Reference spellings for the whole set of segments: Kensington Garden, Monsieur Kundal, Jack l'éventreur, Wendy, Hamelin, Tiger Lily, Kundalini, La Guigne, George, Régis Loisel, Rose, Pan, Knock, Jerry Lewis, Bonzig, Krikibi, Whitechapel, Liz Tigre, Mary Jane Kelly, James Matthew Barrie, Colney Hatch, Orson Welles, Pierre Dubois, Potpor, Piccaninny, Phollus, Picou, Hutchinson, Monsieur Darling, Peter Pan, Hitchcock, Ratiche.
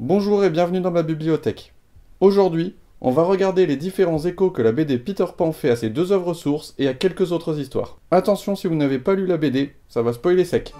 Bonjour et bienvenue dans ma bibliothèque. Aujourd'hui, on va regarder les différents échos que la BD Peter Pan fait à ses deux œuvres sources et à quelques autres histoires. Attention, si vous n'avez pas lu la BD, ça va spoiler sec.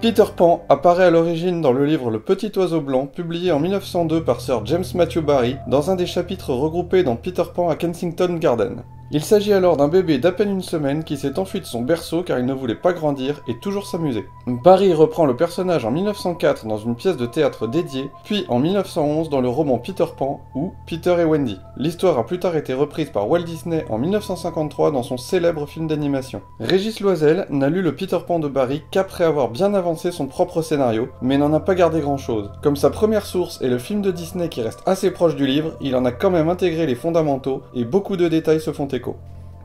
Peter Pan apparaît à l'origine dans le livre Le Petit Oiseau Blanc, publié en 1902 par Sir James Matthew Barrie, dans un des chapitres regroupés dans Peter Pan à Kensington Garden. Il s'agit alors d'un bébé d'à peine une semaine qui s'est enfui de son berceau car il ne voulait pas grandir et toujours s'amuser. Barrie reprend le personnage en 1904 dans une pièce de théâtre dédiée, puis en 1911 dans le roman Peter Pan ou Peter et Wendy. L'histoire a plus tard été reprise par Walt Disney en 1953 dans son célèbre film d'animation. Régis Loisel n'a lu le Peter Pan de Barrie qu'après avoir bien avancé son propre scénario, mais n'en a pas gardé grand chose. Comme sa première source est le film de Disney qui reste assez proche du livre, il en a quand même intégré les fondamentaux et beaucoup de détails se font écho.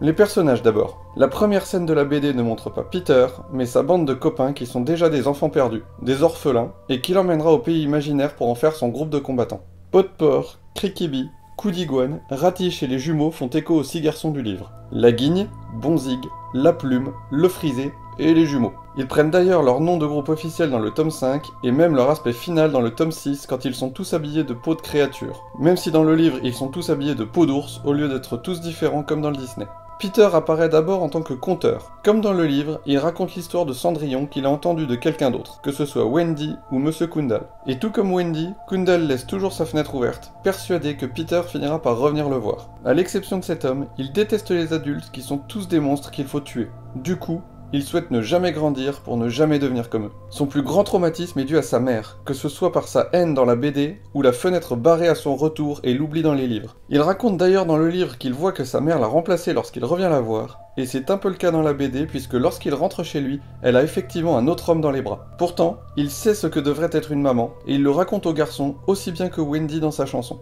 Les personnages d'abord. La première scène de la BD ne montre pas Peter, mais sa bande de copains qui sont déjà des enfants perdus, des orphelins, et qui l'emmènera au pays imaginaire pour en faire son groupe de combattants. Potpor, Krikibi, Kudiguan, Ratiche et les jumeaux font écho aux 6 garçons du livre. La Guigne, Bonzig, La Plume, Le Frisé et les jumeaux. Ils prennent d'ailleurs leur nom de groupe officiel dans le tome 5, et même leur aspect final dans le tome 6 quand ils sont tous habillés de peau de créature. Même si dans le livre ils sont tous habillés de peau d'ours au lieu d'être tous différents comme dans le Disney. Peter apparaît d'abord en tant que conteur. Comme dans le livre, il raconte l'histoire de Cendrillon qu'il a entendue de quelqu'un d'autre, que ce soit Wendy ou Monsieur Kundal. Et tout comme Wendy, Kundal laisse toujours sa fenêtre ouverte, persuadé que Peter finira par revenir le voir. A l'exception de cet homme, il déteste les adultes qui sont tous des monstres qu'il faut tuer. Du coup, il souhaite ne jamais grandir pour ne jamais devenir comme eux. Son plus grand traumatisme est dû à sa mère, que ce soit par sa haine dans la BD ou la fenêtre barrée à son retour et l'oubli dans les livres. Il raconte d'ailleurs dans le livre qu'il voit que sa mère l'a remplacée lorsqu'il revient la voir, et c'est un peu le cas dans la BD puisque lorsqu'il rentre chez lui, elle a effectivement un autre homme dans les bras. Pourtant, il sait ce que devrait être une maman, et il le raconte aux garçons aussi bien que Wendy dans sa chanson.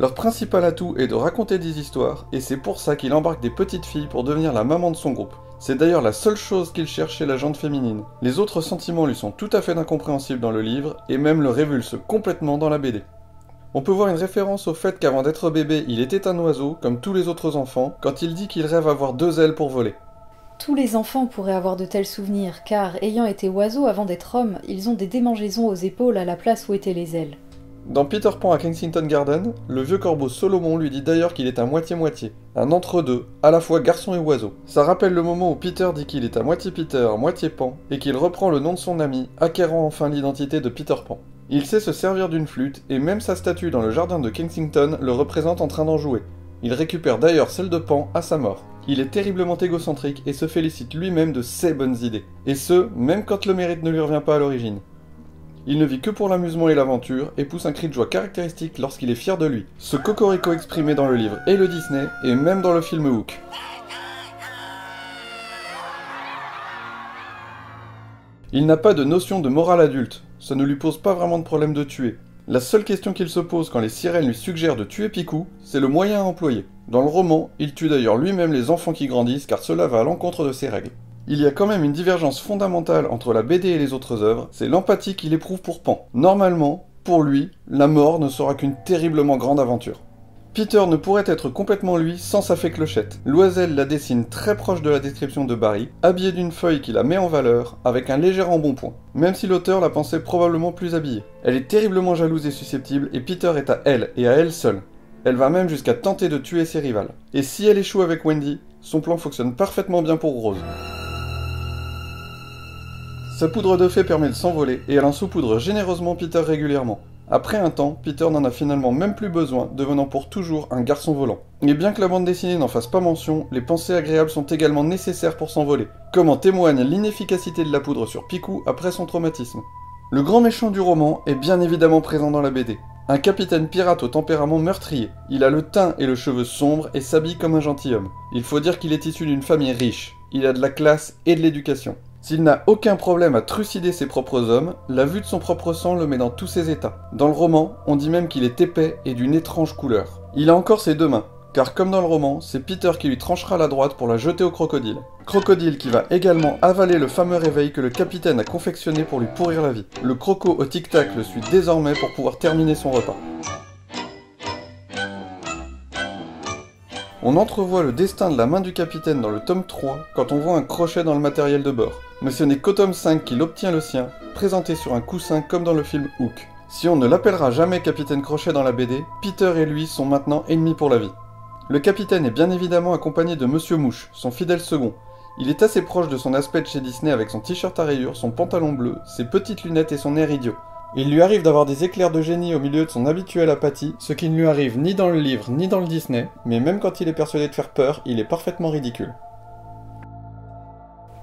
Leur principal atout est de raconter des histoires, et c'est pour ça qu'il embarque des petites filles pour devenir la maman de son groupe. C'est d'ailleurs la seule chose qu'il cherche chez la gente féminine. Les autres sentiments lui sont tout à fait incompréhensibles dans le livre, et même le révulsent complètement dans la BD. On peut voir une référence au fait qu'avant d'être bébé, il était un oiseau, comme tous les autres enfants, quand il dit qu'il rêve avoir 2 ailes pour voler. Tous les enfants pourraient avoir de tels souvenirs, car, ayant été oiseaux avant d'être hommes, ils ont des démangeaisons aux épaules à la place où étaient les ailes. Dans Peter Pan à Kensington Garden, le vieux corbeau Solomon lui dit d'ailleurs qu'il est à moitié-moitié, un entre-deux, à la fois garçon et oiseau. Ça rappelle le moment où Peter dit qu'il est à moitié Peter, à moitié Pan, et qu'il reprend le nom de son ami, acquérant enfin l'identité de Peter Pan. Il sait se servir d'une flûte, et même sa statue dans le jardin de Kensington le représente en train d'en jouer. Il récupère d'ailleurs celle de Pan à sa mort. Il est terriblement égocentrique et se félicite lui-même de ses bonnes idées. Et ce, même quand le mérite ne lui revient pas à l'origine. Il ne vit que pour l'amusement et l'aventure, et pousse un cri de joie caractéristique lorsqu'il est fier de lui. Ce cocorico exprimé dans le livre et le Disney, et même dans le film Hook. Il n'a pas de notion de morale adulte, ça ne lui pose pas vraiment de problème de tuer. La seule question qu'il se pose quand les sirènes lui suggèrent de tuer Picou, c'est le moyen à employer. Dans le roman, il tue d'ailleurs lui-même les enfants qui grandissent car cela va à l'encontre de ses règles. Il y a quand même une divergence fondamentale entre la BD et les autres œuvres, c'est l'empathie qu'il éprouve pour Pan. Normalement, pour lui, la mort ne sera qu'une terriblement grande aventure. Peter ne pourrait être complètement lui sans sa fée Clochette. Loisel la dessine très proche de la description de Barrie, habillée d'une feuille qui la met en valeur, avec un léger embonpoint, même si l'auteur la pensait probablement plus habillée. Elle est terriblement jalouse et susceptible, et Peter est à elle, et à elle seule. Elle va même jusqu'à tenter de tuer ses rivales. Et si elle échoue avec Wendy, son plan fonctionne parfaitement bien pour Rose. Sa poudre de fée permet de s'envoler, et elle en saupoudre généreusement Peter régulièrement. Après un temps, Peter n'en a finalement même plus besoin, devenant pour toujours un garçon volant. Et bien que la bande dessinée n'en fasse pas mention, les pensées agréables sont également nécessaires pour s'envoler, comme en témoigne l'inefficacité de la poudre sur Picou après son traumatisme. Le grand méchant du roman est bien évidemment présent dans la BD. Un capitaine pirate au tempérament meurtrier. Il a le teint et le cheveu sombres et s'habille comme un gentilhomme. Il faut dire qu'il est issu d'une famille riche. Il a de la classe et de l'éducation. S'il n'a aucun problème à trucider ses propres hommes, la vue de son propre sang le met dans tous ses états. Dans le roman, on dit même qu'il est épais et d'une étrange couleur. Il a encore ses deux mains, car comme dans le roman, c'est Peter qui lui tranchera la droite pour la jeter au crocodile. Crocodile qui va également avaler le fameux réveil que le capitaine a confectionné pour lui pourrir la vie. Le croco au tic-tac le suit désormais pour pouvoir terminer son repas. On entrevoit le destin de la main du capitaine dans le tome 3 quand on voit un crochet dans le matériel de bord. Mais ce n'est qu'au tome 5 qu'il obtient le sien, présenté sur un coussin comme dans le film Hook. Si on ne l'appellera jamais Capitaine Crochet dans la BD, Peter et lui sont maintenant ennemis pour la vie. Le capitaine est bien évidemment accompagné de Monsieur Mouche, son fidèle second. Il est assez proche de son aspect de chez Disney avec son t-shirt à rayures, son pantalon bleu, ses petites lunettes et son air idiot. Il lui arrive d'avoir des éclairs de génie au milieu de son habituelle apathie, ce qui ne lui arrive ni dans le livre ni dans le Disney, mais même quand il est persuadé de faire peur, il est parfaitement ridicule.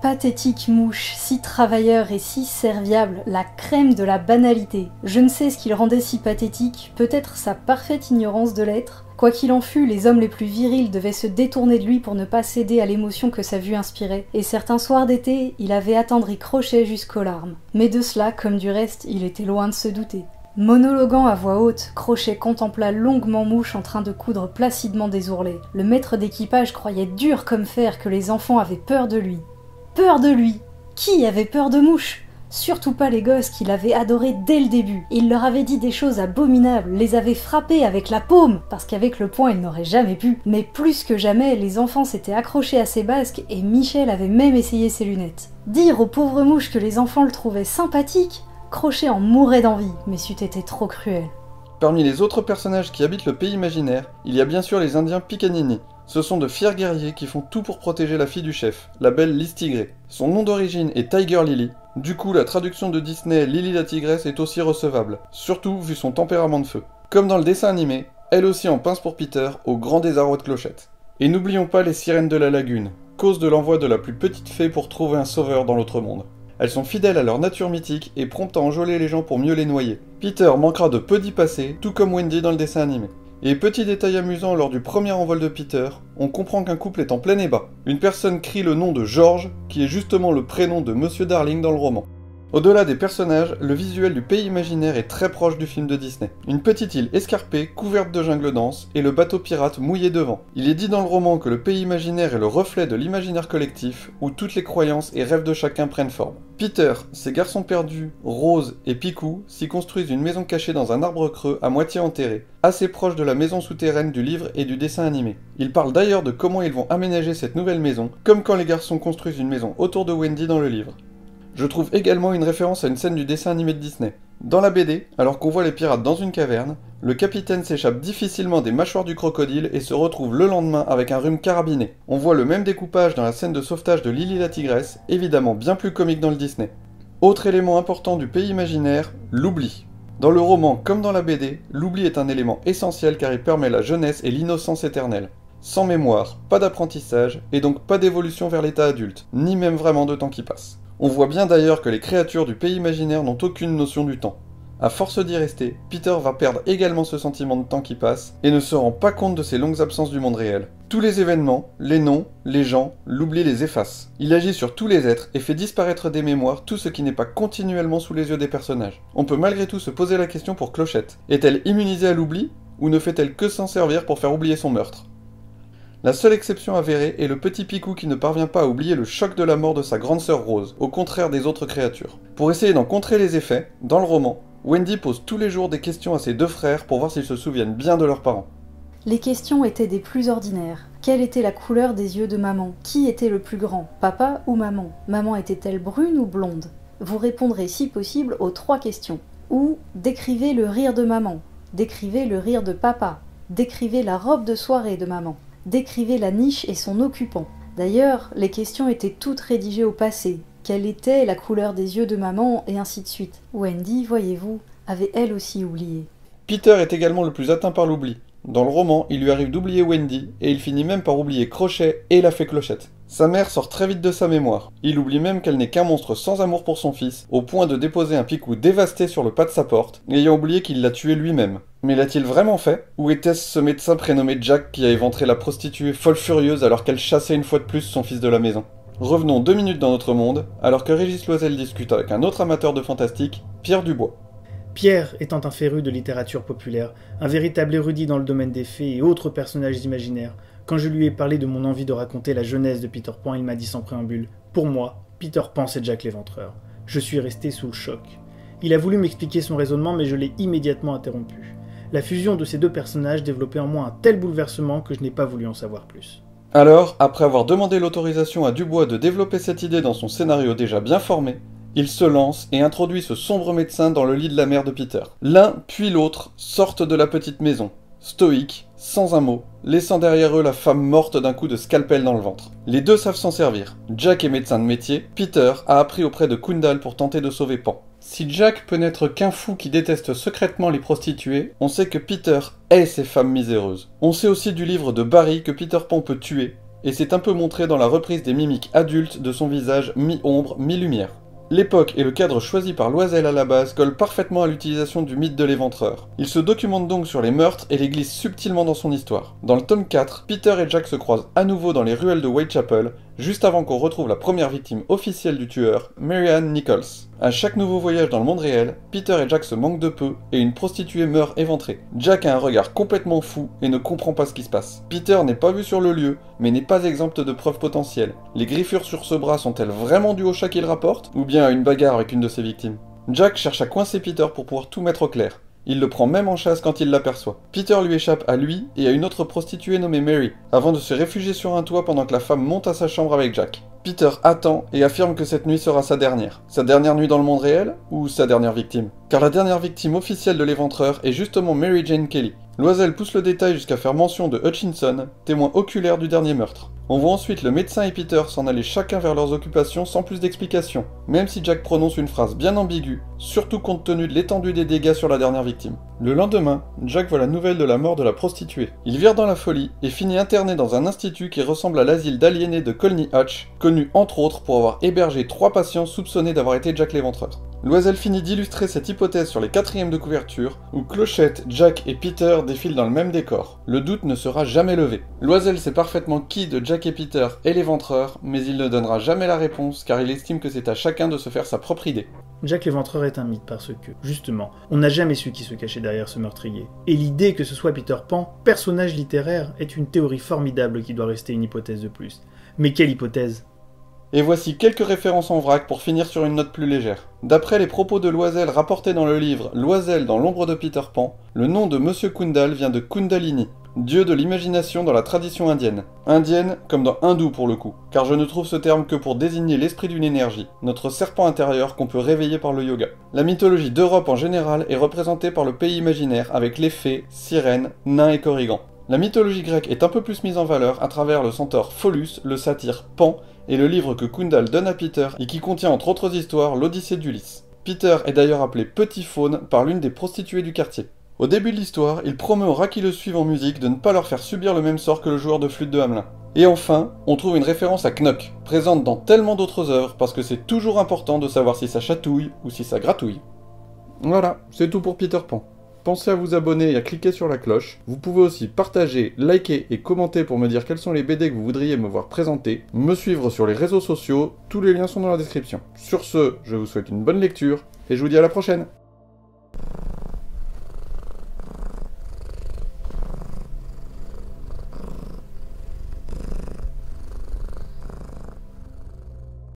Pathétique Mouche, si travailleur et si serviable, la crème de la banalité. Je ne sais ce qui le rendait si pathétique, peut-être sa parfaite ignorance de l'être. Quoi qu'il en fût, les hommes les plus virils devaient se détourner de lui pour ne pas céder à l'émotion que sa vue inspirait, et certains soirs d'été, il avait attendri Crochet jusqu'aux larmes. Mais de cela, comme du reste, il était loin de se douter. Monologuant à voix haute, Crochet contempla longuement Mouche en train de coudre placidement des ourlets. Le maître d'équipage croyait dur comme fer que les enfants avaient peur de lui. Peur de lui? Qui avait peur de Mouche? Surtout pas les gosses qu'il avait adorés dès le début. Il leur avait dit des choses abominables, les avait frappés avec la paume, parce qu'avec le poing il n'aurait jamais pu. Mais plus que jamais, les enfants s'étaient accrochés à ses basques et Michel avait même essayé ses lunettes. Dire aux pauvres Mouches que les enfants le trouvaient sympathique, Crochet en mourait d'envie, mais c'eût été trop cruel. Parmi les autres personnages qui habitent le pays imaginaire, il y a bien sûr les indiens Piccaninny. Ce sont de fiers guerriers qui font tout pour protéger la fille du chef, la belle Liz Tigre. Son nom d'origine est Tiger Lily. Du coup, la traduction de Disney Lily la tigresse est aussi recevable, surtout vu son tempérament de feu. Comme dans le dessin animé, elle aussi en pince pour Peter, au grand désarroi de Clochette. Et n'oublions pas les sirènes de la lagune, cause de l'envoi de la plus petite fée pour trouver un sauveur dans l'autre monde. Elles sont fidèles à leur nature mythique et promptes à enjôler les gens pour mieux les noyer. Peter manquera de peu d'y passer, tout comme Wendy dans le dessin animé. Et petit détail amusant lors du premier envol de Peter, on comprend qu'un couple est en plein ébat. Une personne crie le nom de George, qui est justement le prénom de Monsieur Darling dans le roman. Au-delà des personnages, le visuel du pays imaginaire est très proche du film de Disney. Une petite île escarpée, couverte de jungle dense, et le bateau pirate mouillé devant. Il est dit dans le roman que le pays imaginaire est le reflet de l'imaginaire collectif, où toutes les croyances et rêves de chacun prennent forme. Peter, ses garçons perdus, Rose et Picou s'y construisent une maison cachée dans un arbre creux à moitié enterré, assez proche de la maison souterraine du livre et du dessin animé. Ils parlent d'ailleurs de comment ils vont aménager cette nouvelle maison, comme quand les garçons construisent une maison autour de Wendy dans le livre. Je trouve également une référence à une scène du dessin animé de Disney. Dans la BD, alors qu'on voit les pirates dans une caverne, le capitaine s'échappe difficilement des mâchoires du crocodile et se retrouve le lendemain avec un rhume carabiné. On voit le même découpage dans la scène de sauvetage de Lily la tigresse, évidemment bien plus comique dans le Disney. Autre élément important du pays imaginaire, l'oubli. Dans le roman comme dans la BD, l'oubli est un élément essentiel car il permet la jeunesse et l'innocence éternelle. Sans mémoire, pas d'apprentissage, et donc pas d'évolution vers l'état adulte, ni même vraiment de temps qui passe. On voit bien d'ailleurs que les créatures du pays imaginaire n'ont aucune notion du temps. À force d'y rester, Peter va perdre également ce sentiment de temps qui passe, et ne se rend pas compte de ses longues absences du monde réel. Tous les événements, les noms, les gens, l'oubli les efface. Il agit sur tous les êtres et fait disparaître des mémoires tout ce qui n'est pas continuellement sous les yeux des personnages. On peut malgré tout se poser la question pour Clochette. Est-elle immunisée à l'oubli, ou ne fait-elle que s'en servir pour faire oublier son meurtre ? La seule exception avérée est le petit Picou qui ne parvient pas à oublier le choc de la mort de sa grande sœur Rose, au contraire des autres créatures. Pour essayer d'en contrer les effets, dans le roman, Wendy pose tous les jours des questions à ses deux frères pour voir s'ils se souviennent bien de leurs parents. Les questions étaient des plus ordinaires. Quelle était la couleur des yeux de maman? Qui était le plus grand? Papa ou maman? Maman était-elle brune ou blonde? Vous répondrez si possible aux trois questions. Ou décrivez le rire de maman, décrivez le rire de papa, décrivez la robe de soirée de maman. Décrivez la niche et son occupant. D'ailleurs, les questions étaient toutes rédigées au passé. Quelle était la couleur des yeux de maman, et ainsi de suite. Wendy, voyez-vous, avait elle aussi oublié. Peter est également le plus atteint par l'oubli. Dans le roman, il lui arrive d'oublier Wendy, et il finit même par oublier Crochet et la fée Clochette. Sa mère sort très vite de sa mémoire. Il oublie même qu'elle n'est qu'un monstre sans amour pour son fils, au point de déposer un Picou dévasté sur le pas de sa porte, ayant oublié qu'il l'a tué lui-même. Mais l'a-t-il vraiment fait? Ou était-ce ce médecin prénommé Jack qui a éventré la prostituée folle furieuse alors qu'elle chassait une fois de plus son fils de la maison? Revenons 2 minutes dans notre monde, alors que Régis Loisel discute avec un autre amateur de fantastique, Pierre Dubois. Pierre étant un féru de littérature populaire, un véritable érudit dans le domaine des fées et autres personnages imaginaires, quand je lui ai parlé de mon envie de raconter la jeunesse de Peter Pan, il m'a dit sans préambule « Pour moi, Peter Pan c'est Jack l'éventreur ». Je suis resté sous le choc. Il a voulu m'expliquer son raisonnement mais je l'ai immédiatement interrompu. La fusion de ces deux personnages développait en moi un tel bouleversement que je n'ai pas voulu en savoir plus. Alors, après avoir demandé l'autorisation à Dubois de développer cette idée dans son scénario déjà bien formé, il se lance et introduit ce sombre médecin dans le lit de la mère de Peter. L'un puis l'autre sortent de la petite maison, stoïques, sans un mot, laissant derrière eux la femme morte d'un coup de scalpel dans le ventre. Les deux savent s'en servir. Jack est médecin de métier, Peter a appris auprès de Kundal pour tenter de sauver Pan. Si Jack peut n'être qu'un fou qui déteste secrètement les prostituées, on sait que Peter hait ces femmes miséreuses. On sait aussi du livre de Barrie que Peter Pan peut tuer, et c'est un peu montré dans la reprise des mimiques adultes de son visage mi-ombre, mi-lumière. L'époque et le cadre choisi par Loisel à la base collent parfaitement à l'utilisation du mythe de l'éventreur. Il se documente donc sur les meurtres et les glisse subtilement dans son histoire. Dans le tome 4, Peter et Jack se croisent à nouveau dans les ruelles de Whitechapel, juste avant qu'on retrouve la première victime officielle du tueur, Marianne Nichols. À chaque nouveau voyage dans le monde réel, Peter et Jack se manquent de peu et une prostituée meurt éventrée. Jack a un regard complètement fou et ne comprend pas ce qui se passe. Peter n'est pas vu sur le lieu, mais n'est pas exempte de preuves potentielles. Les griffures sur ce bras sont-elles vraiment dues au chat qu'il rapporte, ou bien à une bagarre avec une de ses victimes? Jack cherche à coincer Peter pour pouvoir tout mettre au clair. Il le prend même en chasse quand il l'aperçoit. Peter lui échappe à lui et à une autre prostituée nommée Mary, avant de se réfugier sur un toit pendant que la femme monte à sa chambre avec Jack. Peter attend et affirme que cette nuit sera sa dernière. Sa dernière nuit dans le monde réel, ou sa dernière victime? Car la dernière victime officielle de l'éventreur est justement Mary Jane Kelly. Loisel pousse le détail jusqu'à faire mention de Hutchinson, témoin oculaire du dernier meurtre. On voit ensuite le médecin et Peter s'en aller chacun vers leurs occupations sans plus d'explications, même si Jack prononce une phrase bien ambiguë, surtout compte tenu de l'étendue des dégâts sur la dernière victime. Le lendemain, Jack voit la nouvelle de la mort de la prostituée. Il vire dans la folie et finit interné dans un institut qui ressemble à l'asile d'aliénés de Colney Hatch, connu entre autres pour avoir hébergé 3 patients soupçonnés d'avoir été Jack l'éventreur. Loisel finit d'illustrer cette hypothèse sur les 4e de couverture, où Clochette, Jack et Peter défilent dans le même décor. Le doute ne sera jamais levé. Loisel sait parfaitement qui de Jack et Peter est l'éventreur, mais il ne donnera jamais la réponse car il estime que c'est à chacun de se faire sa propre idée. Jack l'éventreur est un mythe parce que, justement, on n'a jamais su qui se cachait derrière ce meurtrier. Et l'idée que ce soit Peter Pan, personnage littéraire, est une théorie formidable qui doit rester une hypothèse de plus. Mais quelle hypothèse ? Et voici quelques références en vrac pour finir sur une note plus légère. D'après les propos de Loisel rapportés dans le livre « Loisel dans l'ombre de Peter Pan », le nom de Monsieur Kundal vient de Kundalini, dieu de l'imagination dans la tradition indienne. Indienne comme dans hindou pour le coup, car je ne trouve ce terme que pour désigner l'esprit d'une énergie, notre serpent intérieur qu'on peut réveiller par le yoga. La mythologie d'Europe en général est représentée par le pays imaginaire avec les fées, sirènes, nains et corrigans. La mythologie grecque est un peu plus mise en valeur à travers le centaure Phollus, le satyre Pan, et le livre que Kundal donne à Peter et qui contient entre autres histoires l'Odyssée d'Ulysse. Peter est d'ailleurs appelé Petit Faune par l'une des prostituées du quartier. Au début de l'histoire, il promet aux rats qui le suivent en musique de ne pas leur faire subir le même sort que le joueur de flûte de Hamelin. Et enfin, on trouve une référence à Knock, présente dans tellement d'autres œuvres parce que c'est toujours important de savoir si ça chatouille ou si ça gratouille. Voilà, c'est tout pour Peter Pan. Pensez à vous abonner et à cliquer sur la cloche. Vous pouvez aussi partager, liker et commenter pour me dire quels sont les BD que vous voudriez me voir présenter, me suivre sur les réseaux sociaux, tous les liens sont dans la description. Sur ce, je vous souhaite une bonne lecture et je vous dis à la prochaine.